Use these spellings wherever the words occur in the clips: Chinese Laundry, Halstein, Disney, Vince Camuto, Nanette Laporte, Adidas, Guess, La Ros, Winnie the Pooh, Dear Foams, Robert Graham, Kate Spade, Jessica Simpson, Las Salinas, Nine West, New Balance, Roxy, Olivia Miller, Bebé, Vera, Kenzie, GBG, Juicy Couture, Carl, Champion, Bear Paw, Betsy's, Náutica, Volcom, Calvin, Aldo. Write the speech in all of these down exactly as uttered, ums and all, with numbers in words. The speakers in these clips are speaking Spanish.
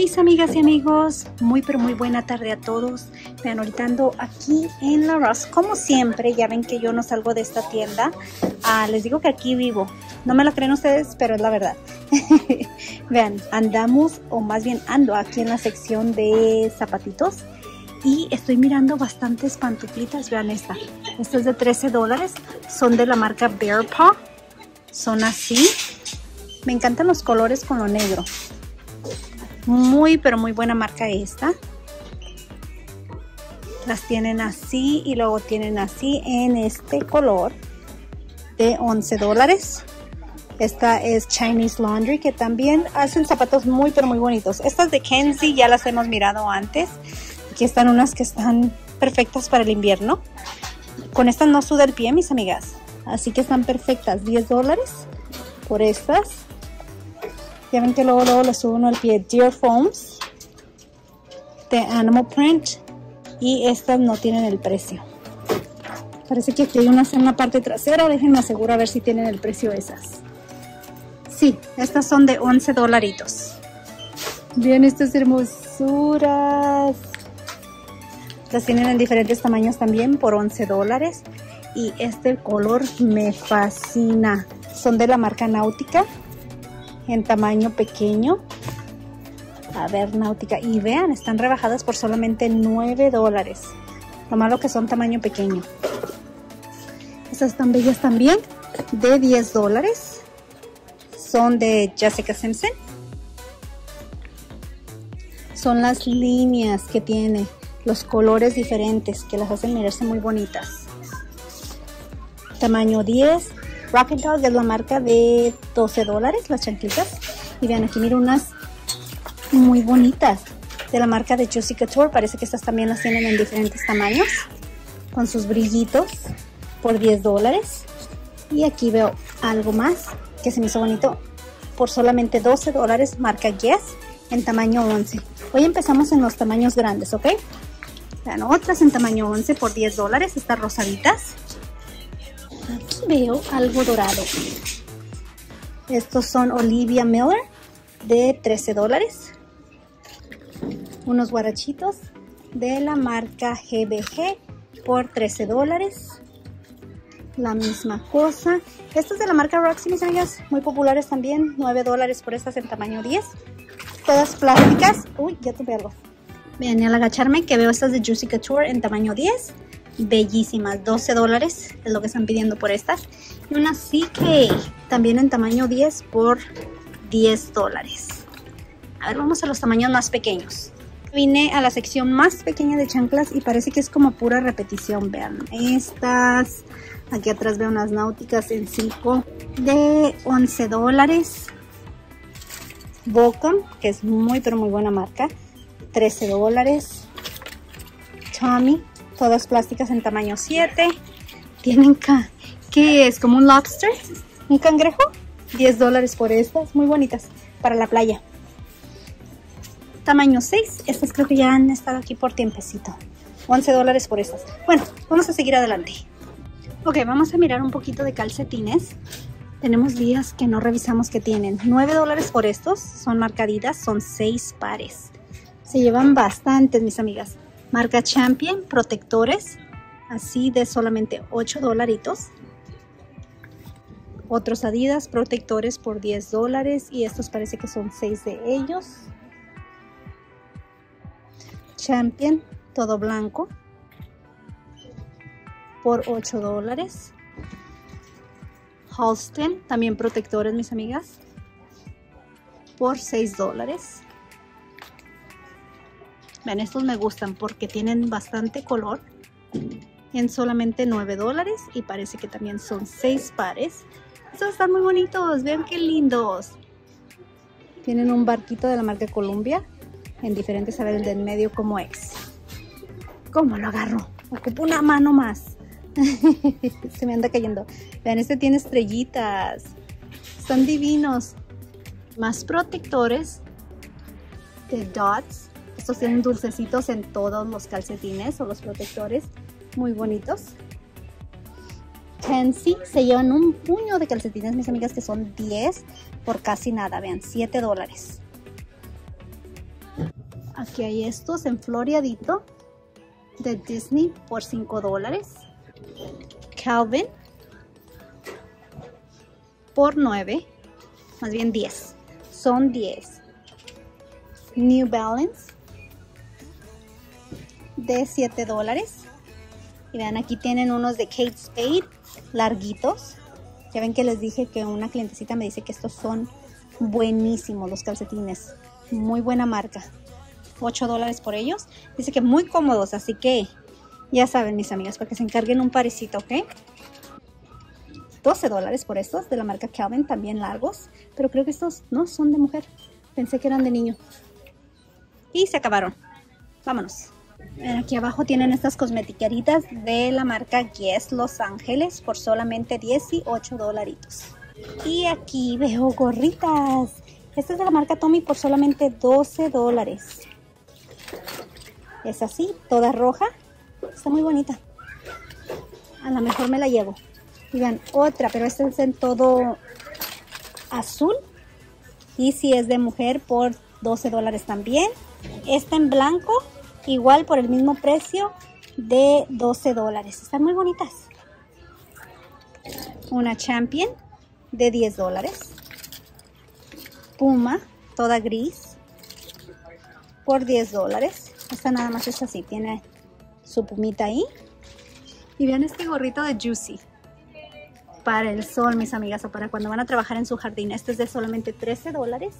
Mis amigas y amigos, muy pero muy buena tarde a todos. Vean, ahorita ando aquí en la Ross, como siempre. Ya ven que yo no salgo de esta tienda. Ah, les digo que aquí vivo. No me lo creen ustedes, pero es la verdad. Vean, andamos, o más bien ando aquí en la sección de zapatitos. Y estoy mirando bastantes pantuflitas. Vean esta. Esta es de trece dólares. Son de la marca Bear Paw. Son así. Me encantan los colores con lo negro. Muy, pero muy buena marca esta. Las tienen así y luego tienen así en este color de once dólares. Esta es Chinese Laundry, que también hacen zapatos muy, pero muy bonitos. Estas de Kenzie ya las hemos mirado antes. Aquí están unas que están perfectas para el invierno. Con estas no suda el pie, mis amigas. Así que están perfectas. diez dólares por estas. Ya ven que luego, luego le subo uno al pie. Dear Foams, de Animal Print. Y estas no tienen el precio. Parece que aquí hay unas en la parte trasera. Déjenme asegurar a ver si tienen el precio esas. Sí, estas son de once dolaritos. Vean estas hermosuras. Las tienen en diferentes tamaños también por once dólares. Y este color me fascina. Son de la marca Náutica. En tamaño pequeño. A ver, Náutica. Y vean, están rebajadas por solamente nueve dólares. Lo malo que son tamaño pequeño. Estas están bellas también. De diez dólares. Son de Jessica Simpson. Son las líneas que tiene. Los colores diferentes que las hacen mirarse muy bonitas. Tamaño diez. Rocket Dog es la marca de doce dólares, las chanclitas. Y vean, aquí miro unas muy bonitas de la marca de Juicy Couture. Parece que estas también las tienen en diferentes tamaños, con sus brillitos, por diez dólares. Y aquí veo algo más que se me hizo bonito, por solamente doce dólares, marca Guess, en tamaño once. Hoy empezamos en los tamaños grandes, ¿ok? Vean, otras en tamaño once por diez dólares, estas rosaditas. Aquí veo algo dorado. Estos son Olivia Miller de trece dólares. Unos guarachitos de la marca G B G por trece dólares. La misma cosa. Estos de la marca Roxy, mis amigas, muy populares también. nueve dólares por estas en tamaño diez. Todas plásticas. Uy, ya tuve algo. Vean, al agacharme que veo estas de Juicy Couture en tamaño diez. Bellísimas, doce dólares es lo que están pidiendo por estas. Y una C K también en tamaño diez por diez dólares. A ver, vamos a los tamaños más pequeños. Vine a la sección más pequeña de chanclas y parece que es como pura repetición. Vean estas. Aquí atrás veo unas náuticas en cinco de once dólares. Volcom, que es muy pero muy buena marca, trece dólares. Tommy, todas plásticas en tamaño siete. Tienen, ¿qué es? Como un lobster, un cangrejo. diez dólares por estas, muy bonitas para la playa. Tamaño seis, estas creo que ya han estado aquí por tiempecito. once dólares por estas. Bueno, vamos a seguir adelante. Ok, vamos a mirar un poquito de calcetines. Tenemos días que no revisamos que tienen. nueve dólares por estos, son marca Adidas, son seis pares. Se llevan bastantes, mis amigas. Marca Champion, protectores, así de solamente ocho dolaritos. Otros Adidas, protectores por diez dólares. Y estos parece que son seis de ellos. Champion, todo blanco, por ocho dólares. Halstein, también protectores, mis amigas, por seis dólares. Vean, estos me gustan porque tienen bastante color en solamente nueve dólares y parece que también son seis pares. Estos están muy bonitos, vean qué lindos. Tienen un barquito de la marca Columbia en diferentes, a ver, el del medio como ex. ¿Cómo lo agarro? Ocupo una mano más. Se me anda cayendo. Vean, este tiene estrellitas. Están divinos. Más protectores de dots. Estos tienen dulcecitos en todos los calcetines o los protectores. Muy bonitos. Kenzie, se llevan un puño de calcetines, mis amigas, que son diez por casi nada. Vean, siete dólares. Aquí hay estos en floreadito de Disney por cinco dólares. Calvin por nueve, más bien diez. Son diez. New Balance de siete dólares. Y vean, aquí tienen unos de Kate Spade larguitos. Ya ven que les dije que una clientecita me dice que estos son buenísimos los calcetines. Muy buena marca. ocho dólares por ellos. Dice que muy cómodos, así que ya saben, mis amigas, para que se encarguen un parecito, ¿ok? doce dólares por estos de la marca Calvin, también largos. Pero creo que estos no son de mujer. Pensé que eran de niño. Y se acabaron. Vámonos. Aquí abajo tienen estas cosmetiqueritas de la marca Guess Los Ángeles por solamente dieciocho dolaritos. Y aquí veo gorritas. Esta es de la marca Tommy por solamente doce dólares. Es así, toda roja. Está muy bonita. A lo mejor me la llevo. Y vean, otra, pero esta es en todo azul. Y si es de mujer por doce dólares también. Esta en blanco, igual por el mismo precio de doce dólares. Están muy bonitas. Una Champion de diez dólares. Puma, toda gris, por diez dólares. Esta nada más es así, tiene su pumita ahí. Y vean este gorrito de Juicy. Para el sol, mis amigas, o para cuando van a trabajar en su jardín. Este es de solamente trece dólares.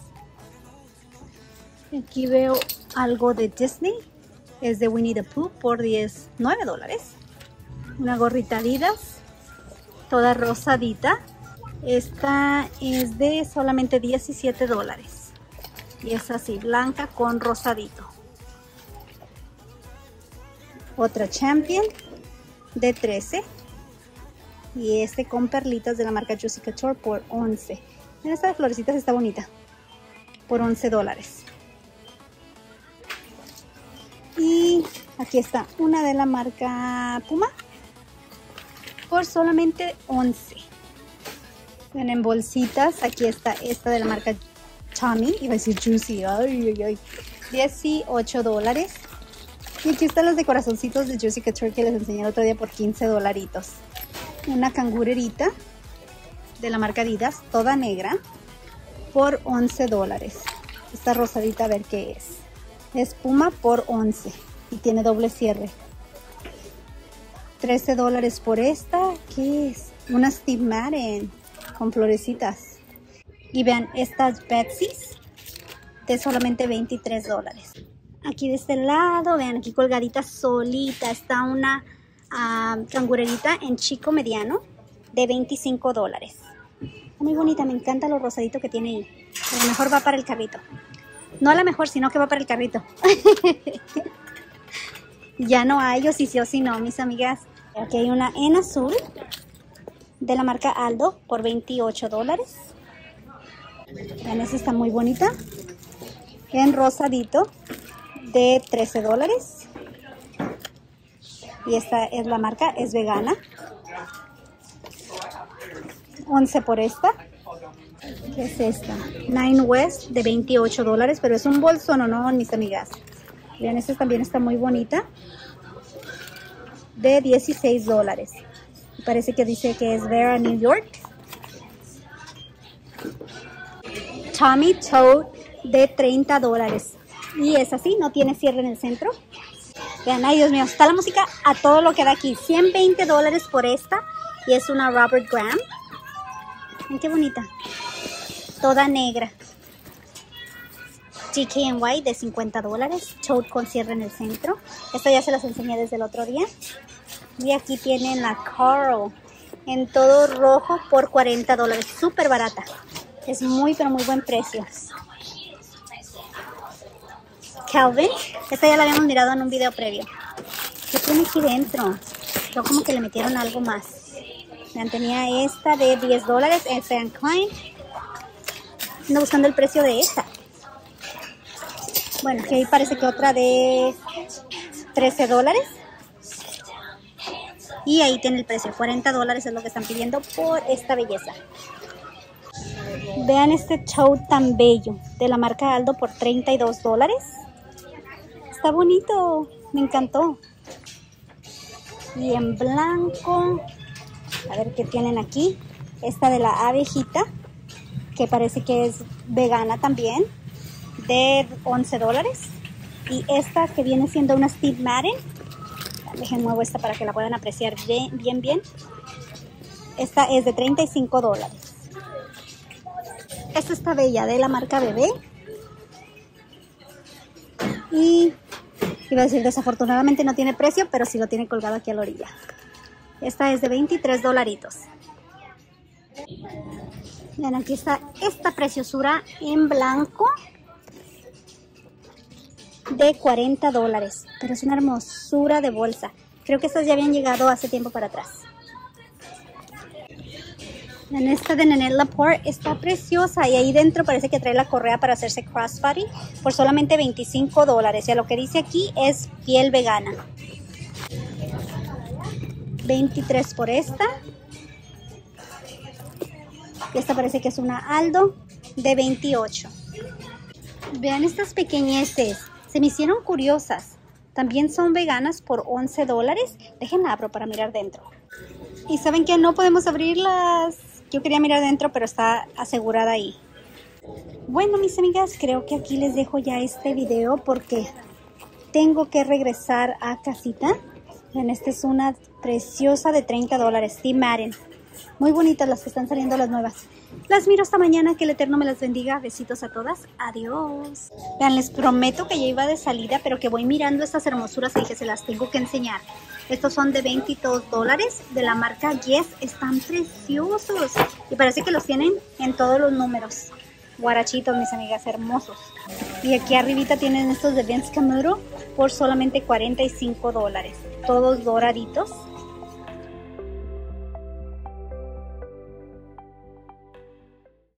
Aquí veo algo de Disney. Es de Winnie the Pooh por diecinueve dólares. Una gorrita Adidas, toda rosadita. Esta es de solamente diecisiete dólares. Y es así, blanca con rosadito. Otra Champion de trece. Y este con perlitas de la marca Juicy Couture por once. Mira, esta de florecitas está bonita. Por once dólares. Y aquí está una de la marca Puma por solamente once. Ven en bolsitas. Aquí está esta de la marca Tommy. Iba a decir Juicy. Ay, ay, ay. dieciocho dólares. Y aquí están los de corazoncitos de Juicy Couture que les enseñé el otro día por quince dolaritos. Una cangurerita de la marca Adidas, toda negra, por once dólares. Esta rosadita, a ver qué es. Es Puma por once y tiene doble cierre. trece dólares por esta. ¿Qué es? Una Steve Madden con florecitas. Y vean, estas Betsy's de solamente veintitrés dólares. Aquí de este lado, vean, aquí colgadita solita está una Uh, cangurerita en chico mediano de veinticinco dólares. Muy bonita, me encanta lo rosadito que tiene ahí. A lo mejor va para el carrito. No a lo mejor, sino que va para el carrito. Ya no hay, yo sí, sí o sí no, mis amigas. Aquí hay una en azul de la marca Aldo por veintiocho dólares. Vean, esta está muy bonita. En rosadito de trece dólares. Y esta es la marca, es vegana. once por esta. ¿Qué es esta? Nine West de veintiocho dólares, pero es un bolsón, ¿o no, mis amigas? Vean, esta también está muy bonita. De dieciséis dólares. Parece que dice que es Vera, New York. Tommy Toad de treinta dólares. Y es así, no tiene cierre en el centro. Vean, ay Dios mío, está la música a todo lo que da aquí. ciento veinte dólares por esta. Y es una Robert Graham. Miren qué bonita. Toda negra. G K and White de cincuenta dólares. Tote con cierre en el centro. Esto ya se las enseñé desde el otro día. Y aquí tienen la Carl. En todo rojo por cuarenta dólares. Súper barata. Es muy, pero muy buen precio. Calvin, esta ya la habíamos mirado en un video previo. ¿Qué tiene aquí dentro? Yo como que le metieron algo más. Vean, tenía esta de diez dólares en Frank Coin. Ando buscando el precio de esta. Bueno, que ahí parece que otra de trece dólares. Y ahí tiene el precio, cuarenta dólares es lo que están pidiendo por esta belleza. Vean este tote tan bello de la marca Aldo por treinta y dos dólares. está bonito, me encantó. Y en blanco, a ver qué tienen aquí. Esta de la abejita, que parece que es vegana también, de once dólares. Y esta que viene siendo una Steve Madden. Dejen muevo esta para que la puedan apreciar bien, bien, bien. Esta es de treinta y cinco dólares. Esta está bella, de la marca Bebé. Y iba a decir, desafortunadamente no tiene precio, pero sí lo tiene colgado aquí a la orilla. Esta es de veintitrés dolaritos. Vean, aquí está esta preciosura en blanco de cuarenta dólares, pero es una hermosura de bolsa. Creo que estas ya habían llegado hace tiempo para atrás. En esta de Nanette Laporte está preciosa, y ahí dentro parece que trae la correa para hacerse crossbody por solamente veinticinco dólares. Ya lo que dice aquí es piel vegana. veintitrés por esta. Esta parece que es una Aldo de veintiocho. Vean estas pequeñeces. Se me hicieron curiosas. También son veganas por once dólares. Déjenla abro para mirar dentro. Y saben que no podemos abrirlas. Yo quería mirar dentro, pero está asegurada ahí. Bueno, mis amigas, creo que aquí les dejo ya este video porque tengo que regresar a casita. Vean, esta es una preciosa de treinta dólares. Steve Madden. Muy bonitas las que están saliendo, las nuevas. Las miro hasta mañana, que el Eterno me las bendiga. Besitos a todas, adiós. Vean, les prometo que ya iba de salida, pero que voy mirando estas hermosuras y que se las tengo que enseñar. Estos son de veintidós dólares de la marca Guess. Están preciosos y parece que los tienen en todos los números. Guarachitos, mis amigas, hermosos. Y aquí arribita tienen estos de Vince Camuto por solamente cuarenta y cinco dólares. Todos doraditos.